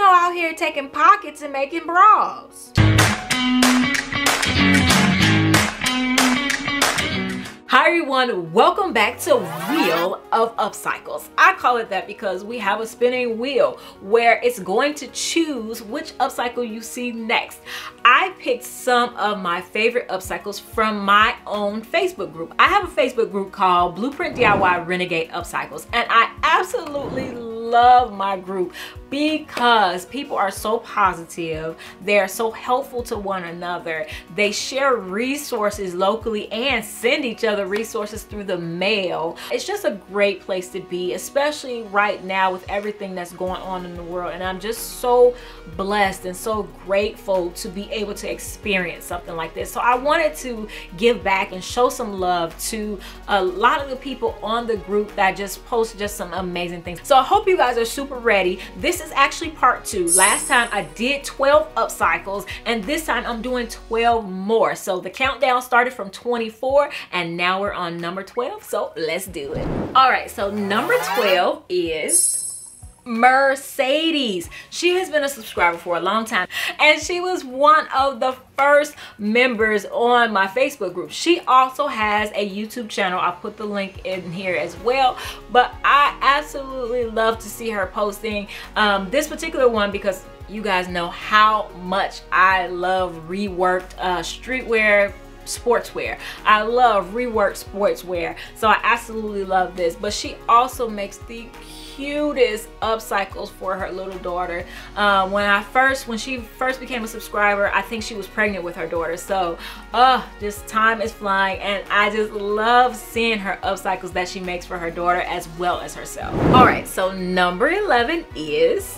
know out here taking pockets and making bras. Hi everyone, welcome back to Wheel of Upcycles. I call it that because we have a spinning wheel where it's going to choose which upcycle you see next. I picked some of my favorite upcycles from my own Facebook group. I have a Facebook group called Blueprint DIY Renegade Upcycles, and I absolutely love my group because people are so positive, they're so helpful to one another, they share resources locally and send each other resources through the mail. It's just a great place to be, especially right now with everything that's going on in the world, and I'm just so blessed and so grateful to be able to experience something like this. So I wanted to give back and show some love to a lot of the people on the group that just post just some amazing things. So I hope you guys are super ready. This is actually part 2. Last time I did 12 upcycles, and this time I'm doing 12 more. So the countdown started from 24 and now we're on number 12, so let's do it. All right, so number 12 is Mercedes. She has been a subscriber for a long time, and she was one of the first members on my Facebook group. She also has a YouTube channel. I'll put the link in here as well, but I absolutely love to see her posting this particular one because you guys know how much I love reworked streetwear, sportswear. I love reworked sportswear, so I absolutely love this. But she also makes the cutest upcycles for her little daughter. When she first became a subscriber, I think she was pregnant with her daughter, so just time is flying, and I just love seeing her upcycles that she makes for her daughter as well as herself. All right, so number 11 is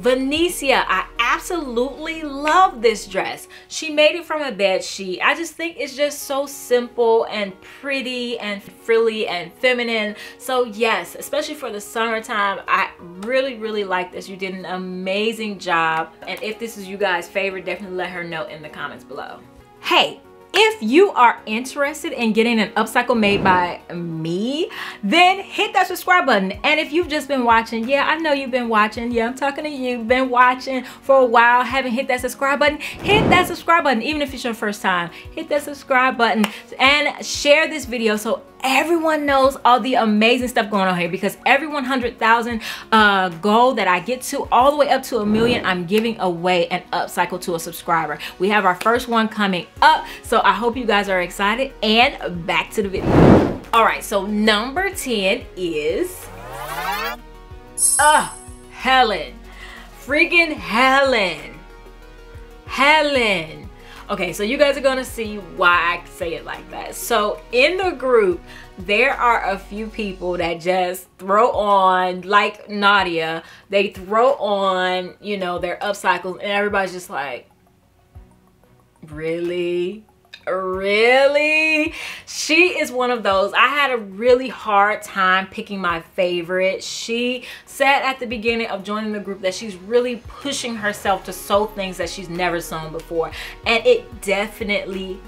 Venicia. I absolutely love this dress. She made it from a bed sheet. I just think it's just so simple and pretty and frilly and feminine. So yes, especially for the summertime, I really like this. You did an amazing job, and if this is you guys' favorite, definitely let her know in the comments below. Hey, if you are interested in getting an upcycle made by me, then hit that subscribe button. And if you've just been watching, yeah, I know you've been watching, yeah, I'm talking to you, been watching for a while, haven't hit that subscribe button, hit that subscribe button. Even if it's your first time, hit that subscribe button and share this video so everyone knows all the amazing stuff going on here, because every 100,000 goal that I get to, all the way up to 1 million, I'm giving away an upcycle to a subscriber. We have our first one coming up, so I hope you guys are excited, and back to the video. All right, so number 10 is Helen. Freaking Helen. Helen. Okay, so you guys are gonna see why I say it like that. So in the group, there are a few people that just throw on, like Nadia, they throw on, you know, their upcycles, and everybody's just like, really? Really? She is one of those. I had a really hard time picking my favorite. She said at the beginning of joining the group that she's really pushing herself to sew things that she's never sewn before, and it definitely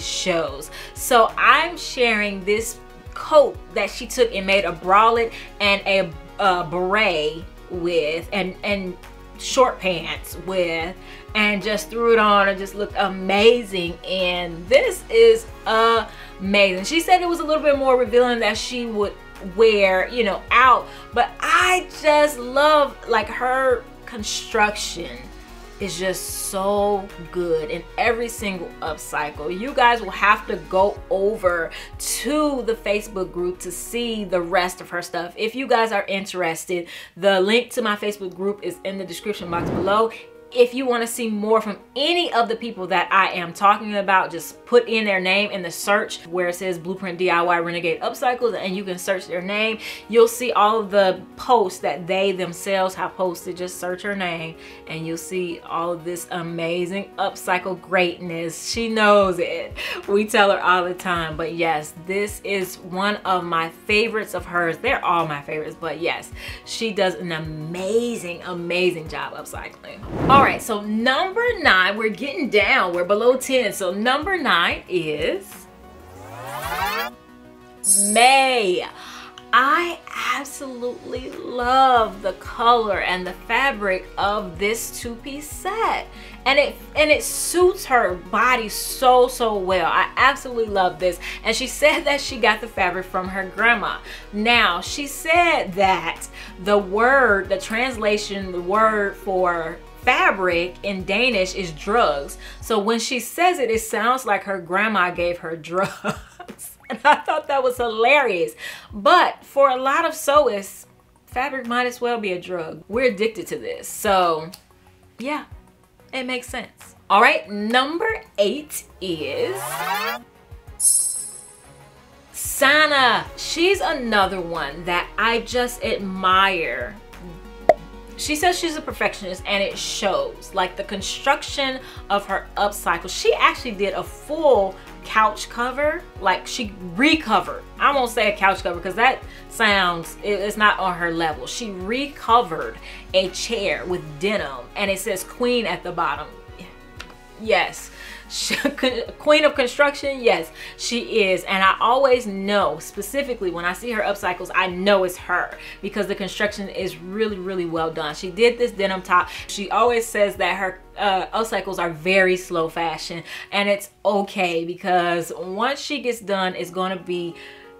shows. So I'm sharing this coat that she took and made a bralette and a beret with, and short pants with, and just threw it on and just looked amazing. And this is amazing. She said it was a little bit more revealing that she would wear, you know, out, but I just love, like, her construction is just so good in every single upcycle. You guys will have to go over to the Facebook group to see the rest of her stuff. If you guys are interested, the link to my Facebook group is in the description box below. If you want to see more from any of the people that I am talking about, just put in their name in the search where it says Blueprint DIY Renegade Upcycles, and you can search their name. You'll see all of the posts that they themselves have posted. Just search her name and you'll see all of this amazing upcycle greatness. She knows it. We tell her all the time. But yes, this is one of my favorites of hers. They're all my favorites, but yes, she does an amazing job upcycling. All right, so number 9, we're getting down, we're below 10. So number 9 is May. I absolutely love the color and the fabric of this two-piece set, and it suits her body so well. I absolutely love this, and she said that she got the fabric from her grandma. Now, she said that the translation for fabric in Danish is drugs. So when she says it, it sounds like her grandma gave her drugs. And I thought that was hilarious. But for a lot of sewists, fabric might as well be a drug. We're addicted to this. So yeah, it makes sense. All right, number 8 is Sanna. She's another one that I just admire. She says she's a perfectionist, and it shows. Like the construction of her upcycle, she actually did a full couch cover. Like she recovered. I won't say a couch cover because that sounds, it's not on her level. She recovered a chair with denim, and it says Queen at the bottom. Yes. Queen of construction, yes, she is. And I always know, specifically when I see her upcycles, I know it's her because the construction is really well done. She did this denim top. She always says that her upcycles are very slow fashion, and it's okay because once she gets done, it's going to be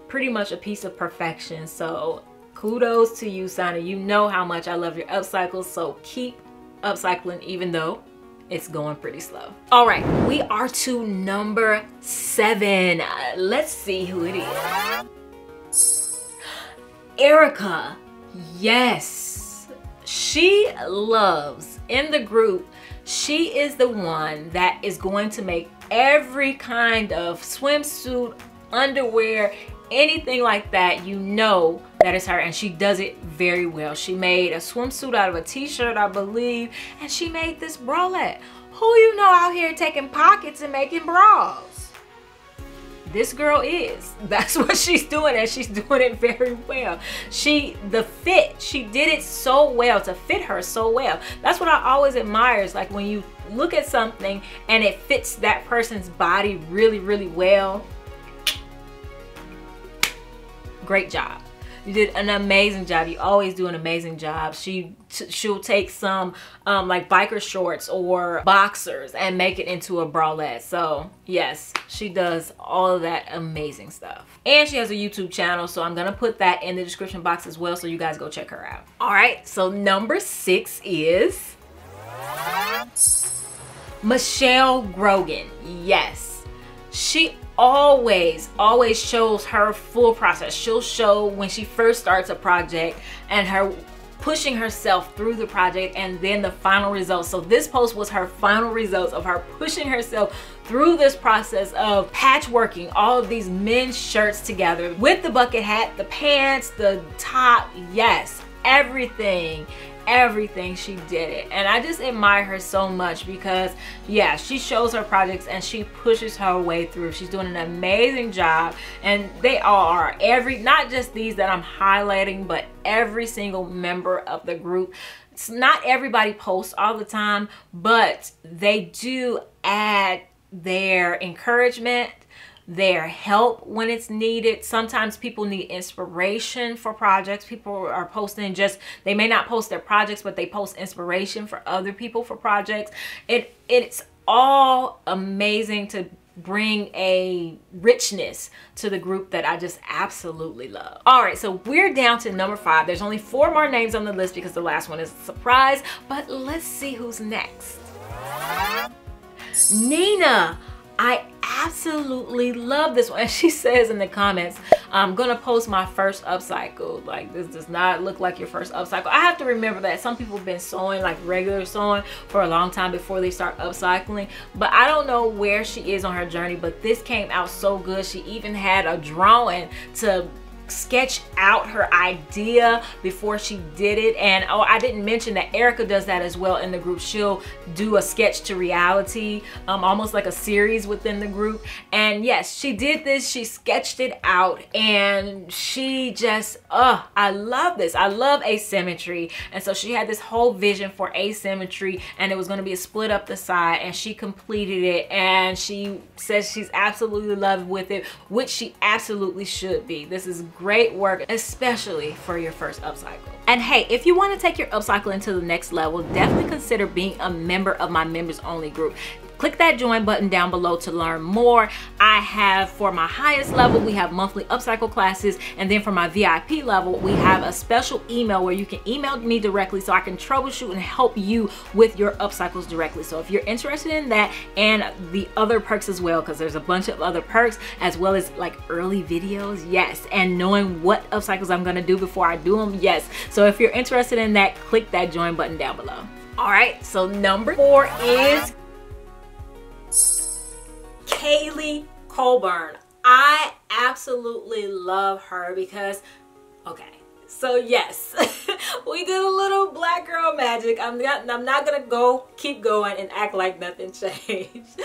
pretty much a piece of perfection. So kudos to you, Sanna. You know how much I love your upcycles, so keep upcycling even though it's going pretty slow. All right, we are to number 7. Let's see who it is. Erykah. Yes, she loves, in the group, she is the one that is going to make every kind of swimsuit, underwear, anything like that. You know that is her, and she does it very well. She made a swimsuit out of a t-shirt, I believe, and she made this bralette. Who you know out here taking pockets and making bras? This girl is. That's what she's doing, and she's doing it very well. She did it so well to fit her so well. That's what I always admire, is like when you look at something and it fits that person's body really well. Great job. You did an amazing job. You always do an amazing job. She'll take some like biker shorts or boxers and make it into a bralette. So yes, she does all of that amazing stuff. And she has a YouTube channel, so I'm gonna put that in the description box as well, so you guys go check her out. All right, so number 6 is Michelle Grogan. Yes, she always shows her full process. She'll show when she first starts a project and her pushing herself through the project, and then the final results. So this post was her final results of her pushing herself through this process of patchworking all of these men's shirts together with the bucket hat, the pants, the top. Yes, everything she did it, and I just admire her so much because yeah, she shows her projects and she pushes her way through. She's doing an amazing job, and they all are. Not just these that I'm highlighting, but every single member of the group. It's not everybody posts all the time, but they do add their encouragement, their help when it's needed. Sometimes people need inspiration for projects. People are posting, just they may not post their projects, but they post inspiration for other people for projects. It's all amazing to bring a richness to the group that I just absolutely love. All right, so we're down to number 5. There's only 4 more names on the list because the last one is a surprise, but let's see who's next. Nina. I absolutely love this one. She says in the comments, I'm gonna post my first upcycle. Like, this does not look like your first upcycle. I have to remember that some people have been sewing, like regular sewing, for a long time before they start upcycling, but I don't know where she is on her journey, but this came out so good. She even had a drawing to sketch out her idea before she did it. And oh, I didn't mention that Erykah does that as well in the group. She'll do a sketch to reality, almost like a series within the group. And yes, she did this, she sketched it out, and she just, I love this. I love asymmetry, and so she had this whole vision for asymmetry, and it was going to be a split up the side, and she completed it, and she says she's absolutely in love with it, which she absolutely should be. This is great work, especially for your first upcycle. And hey, if you want to take your upcycling to the next level, definitely consider being a member of my members only group. Click that join button down below to learn more. I have, for my highest level, we have monthly upcycle classes, and then for my VIP level, we have a special email where you can email me directly so I can troubleshoot and help you with your upcycles directly. So if you're interested in that and the other perks as well, because there's a bunch of other perks, as well as like early videos, yes, and knowing what upcycles I'm gonna do before I do them, yes. So if you're interested in that, click that join button down below. All right, so number 4 is Kayley Colburn. I absolutely love her because, okay, so yes, we did a little black girl magic. I'm not gonna keep going and act like nothing changed.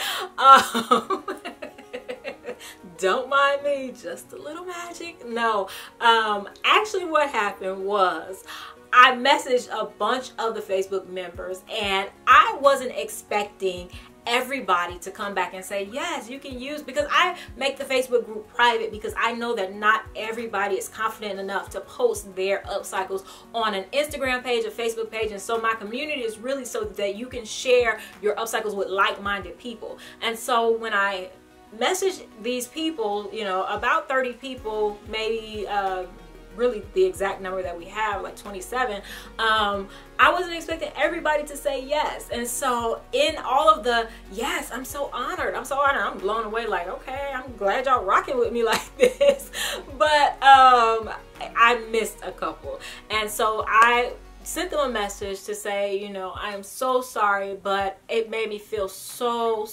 Don't mind me, just a little magic. No, actually what happened was I messaged a bunch of the Facebook members, and I wasn't expecting everybody to come back and say yes, you can use, because I make the Facebook group private because I know that not everybody is confident enough to post their upcycles on an Instagram page, a Facebook page, and so my community is really so that you can share your upcycles with like-minded people. And so when I messaged these people, you know, about 30 people, maybe really the exact number that we have, like 27, I wasn't expecting everybody to say yes. And so in all of the yes, I'm so honored, I'm so honored, I'm blown away, like, okay, I'm glad y'all rocking with me like this. But I missed a couple, and so I sent them a message to say, you know, I am so sorry, but it made me feel so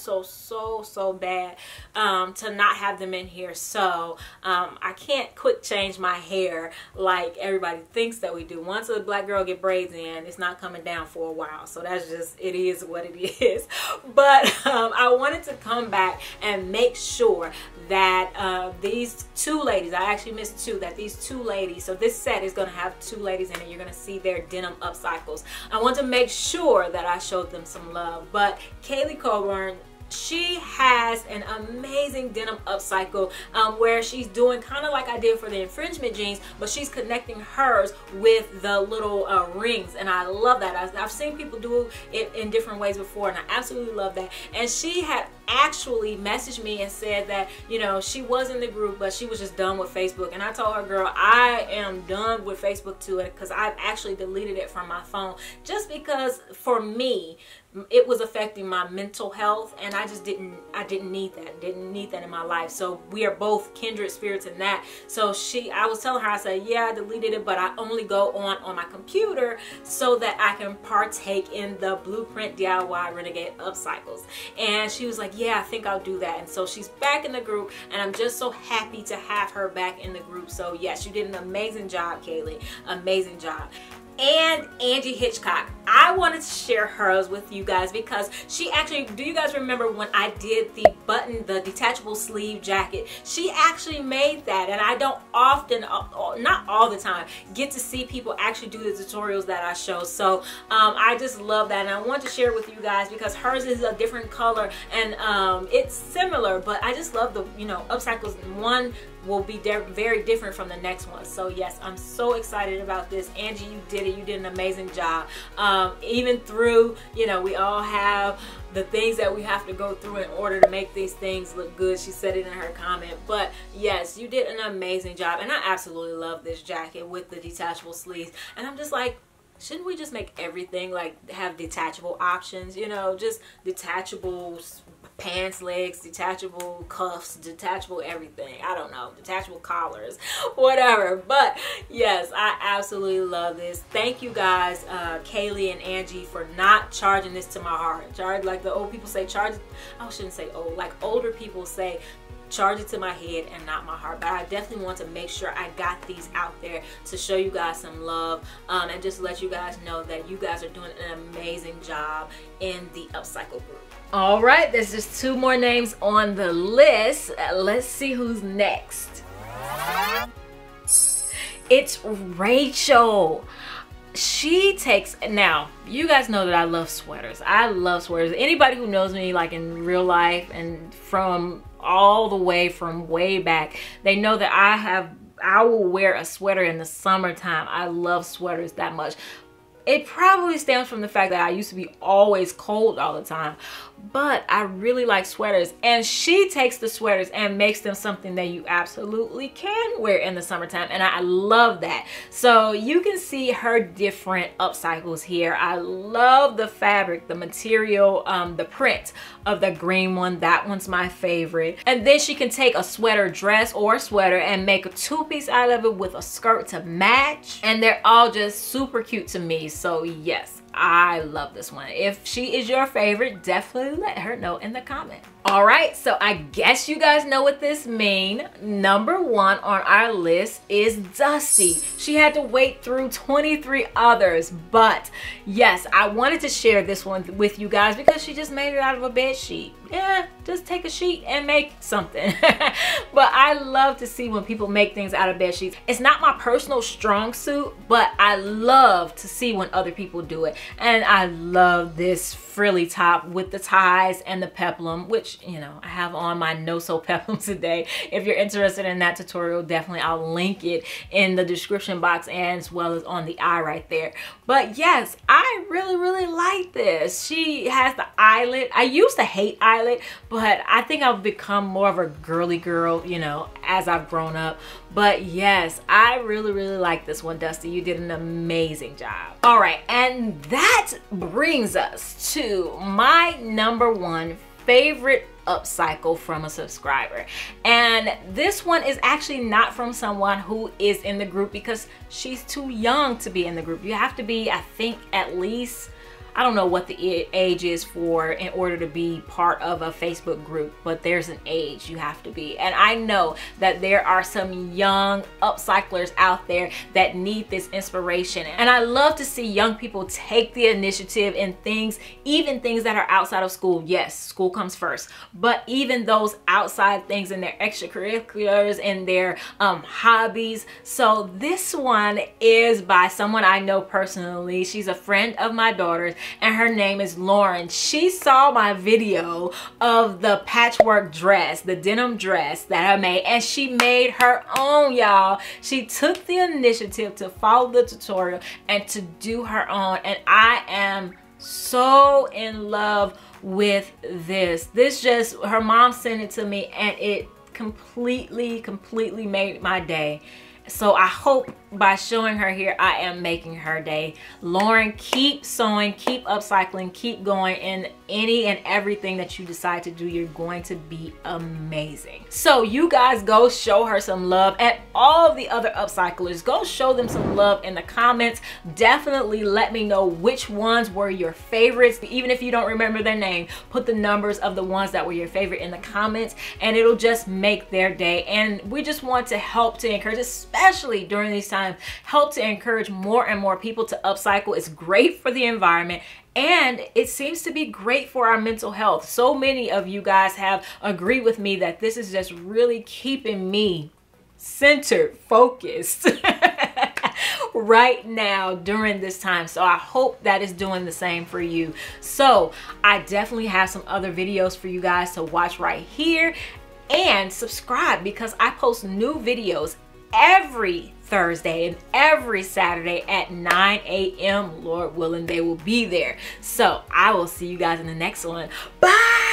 bad to not have them in here. So I can't quick change my hair like everybody thinks that we do. Once a black girl get braids in, it's not coming down for a while, so that's just, it is what it is. But I wanted to come back and make sure that these two ladies, I actually missed two, that these two ladies, so this set is gonna have two ladies in it, you're gonna see their denim upcycles. I want to make sure that I showed them some love. But Kayley Colburn, she has an amazing denim upcycle where she's doing kind of like I did for the infringement jeans, but she's connecting hers with the little rings, and I love that. I've seen people do it in different ways before, and I absolutely love that. And she had actually messaged me and said that, you know, she was in the group, but she was just done with Facebook. And I told her, girl, I am done with Facebook too, because I've actually deleted it from my phone, just because for me it was affecting my mental health, and I just didn't need that in my life. So we are both kindred spirits in that. So I was telling her, I said, yeah, I deleted it, but I only go on my computer so that I can partake in the Blueprint DIY Renegade Upcycles. And she was like, yeah, I think I'll do that. And so she's back in the group, and I'm just so happy to have her back in the group. So yes, you did an amazing job, Kayley, amazing job. And Angie Hitchcock, I wanted to share hers with you guys because she actually, do you guys remember when I did the button, the detachable sleeve jacket? She actually made that, and I don't often, not all the time, get to see people actually do the tutorials that I show. So I just love that, and I want to share with you guys because hers is a different color, and it's similar, but I just love the, you know, upcycles in one will be very different from the next one. So yes, I'm so excited about this. Angie, you did it, you did an amazing job. Even through, you know, we all have the things that we have to go through in order to make these things look good. She said it in her comment, but yes, you did an amazing job. And I absolutely love this jacket with the detachable sleeves, and I'm just like, shouldn't we just make everything like have detachable options, you know, just detachable pants legs, detachable cuffs, detachable everything, I don't know, detachable collars, whatever. But yes, I absolutely love this. Thank you guys, Kayley and Angie, for not charging this to my heart. Charge, like the old people say, charge, I shouldn't say old, like older people say, charge it to my head and not my heart. But I definitely want to make sure I got these out there to show you guys some love, and just let you guys know that you guys are doing an amazing job in the upcycle group. All right, there's just two more names on the list. Let's see who's next. It's Rachel. She takes, now you guys know that I love sweaters, I love sweaters. Anybody who knows me, like in real life and from all the way from way back, they know that I have I will wear a sweater in the summertime. I love sweaters that much. It probably stems from the fact that I used to be always cold all the time, but I really like sweaters. And she takes the sweaters and makes them something that you absolutely can wear in the summertime, and I love that. So you can see her different upcycles here. I love the fabric, the material, the print of the green one. That one's my favorite. And then she can take a sweater dress or a sweater and make a two-piece out of it with a skirt to match, and they're all just super cute to me. So yes, I love this one. If she is your favorite, definitely let her know in the comment. All right, so I guess you guys know what this means. Number one on our list is Dusty. She had to wait through 23 others, but yes, I wanted to share this one with you guys because she just made it out of a bed sheet. Yeah, just take a sheet and make something. But I love to see when people make things out of bed sheets. It's not my personal strong suit, but I love to see when other people do it. And I love this frilly top with the ties and the peplum, which, you know, I have on my no-sew peplum today. If you're interested in that tutorial, definitely I'll link it in the description box and as well as on the eye right there. But yes, I really, really like this. She has the eyelet. I used to hate eyelet, but I think I've become more of a girly girl, you know, as I've grown up. But yes, I really, really like this one, Dusty. You did an amazing job. All right, and that brings us to my number one favorite upcycle from a subscriber, and this one is actually not from someone who is in the group because she's too young to be in the group. You have to be, I think, at least, I don't know what the age is for in order to be part of a Facebook group, but there's an age you have to be. And I know that there are some young upcyclers out there that need this inspiration. And I love to see young people take the initiative in things, even things that are outside of school. Yes, school comes first, but even those outside things in their extracurriculars and their hobbies. So this one is by someone I know personally. She's a friend of my daughter's, and her name is Lauren. She saw my video of the patchwork dress, the denim dress that I made, and she made her own, y'all. She took the initiative to follow the tutorial and to do her own, and I am so in love with this. This just, her mom sent it to me, and it completely made my day. So I hope by showing her here, I am making her day. Lauren, keep sewing, keep upcycling, keep going in any and everything that you decide to do. You're going to be amazing. So you guys go show her some love, and all of the other upcyclers, go show them some love in the comments. Definitely let me know which ones were your favorites. Even if you don't remember their name, put the numbers of the ones that were your favorite in the comments, and it'll just make their day. And we just want to help to encourage, especially during these times, help to encourage more and more people to upcycle. It's great for the environment, and it seems to be great for our mental health. So many of you guys have agreed with me that this is just really keeping me centered, focused right now during this time. So I hope that is doing the same for you. So I definitely have some other videos for you guys to watch right here, and subscribe because I post new videos every Thursday and every Saturday at 9 a.m. Lord willing, they will be there. So I will see you guys in the next one. Bye.